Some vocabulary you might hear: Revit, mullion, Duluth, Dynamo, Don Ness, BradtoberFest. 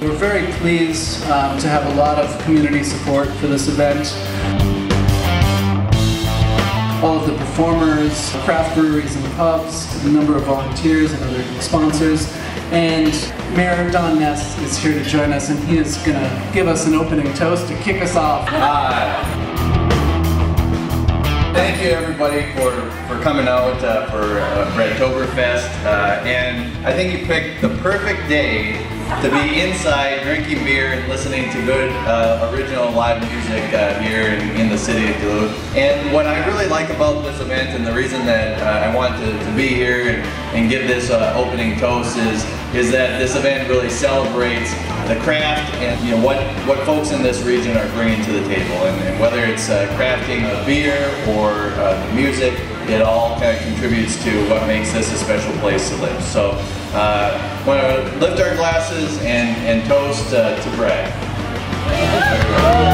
We're very pleased to have a lot of community support for this event. All of the performers, craft breweries and pubs, the number of volunteers and other sponsors, and Mayor Don Ness is here to join us, and he is going to give us an opening toast to kick us off. Hi. Thank you everybody for coming out for BradtoberFest, and I think you picked the perfect day to be inside drinking beer and listening to good original live music here in the city of Duluth. And what I really like about this event, and the reason that I wanted to be here and give this opening toast, is that this event really celebrates the craft and, you know, what folks in this region are bringing to the table. And whether it's crafting a beer or the music, it all kind of contributes to what makes this a special place to live. So I want to lift our glasses and toast to Brad.